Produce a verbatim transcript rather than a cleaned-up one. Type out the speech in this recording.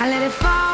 I let it fall.